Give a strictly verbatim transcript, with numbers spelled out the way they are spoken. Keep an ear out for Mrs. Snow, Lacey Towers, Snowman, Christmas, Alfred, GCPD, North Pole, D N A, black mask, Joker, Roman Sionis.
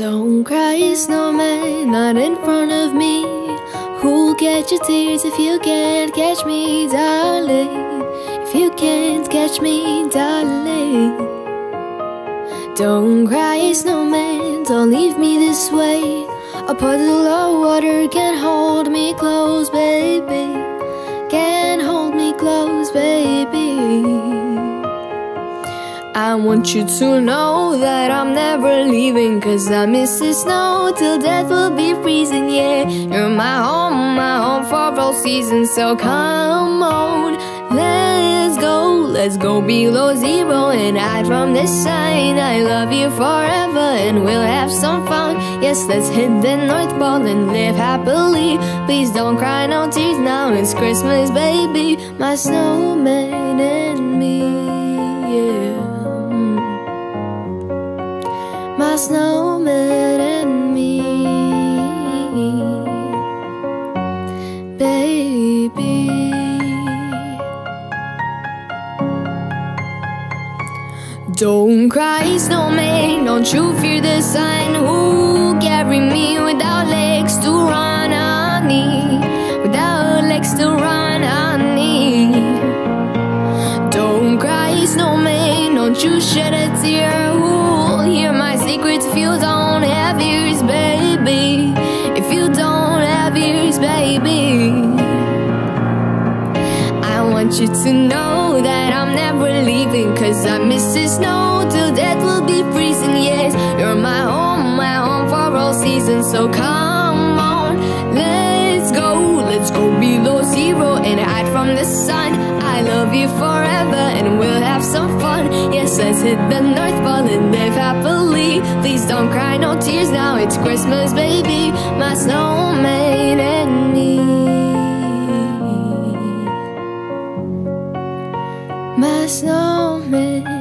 Don't cry, snowman, not in front of me. Who'll get your tears if you can't catch me, darling? If you can't catch me, darling. Don't cry, snowman, don't leave me this way. A puddle of water can't hold me close, baby. Can't hold me close, baby. I want you to know that I'm never leaving, 'cause I'm Missus Snow till death will be freezing, yeah. You're my home, my home for all seasons. So come on, let's go, let's go below zero and hide from the sun. I love you forever and we'll have some fun. Yes, let's hit the North Pole and live happily. Please don't cry, no tears now, it's Christmas, baby. My snowman and me, yeah. My snowman and me, baby. Don't cry, snowman, don't you fear the sun. Who'll carry me without legs to run on me? Without legs to run on me. Don't cry, snowman, don't you shed a tear. Who'll hear my secrets if you don't have ears, baby? If you don't have ears, baby. I want you to know that I'm never leaving, 'cause I'm Missus Snow till death will be freezing, yes. You're my home, my home for all seasons. So come on, let's go, let's go below zero and hide from the sun. I love you forever and we'll have some fun. Yes, let's hit the North Pole and live happily. Please don't cry, no tears now, it's Christmas, baby. My snowman and me. My snowman.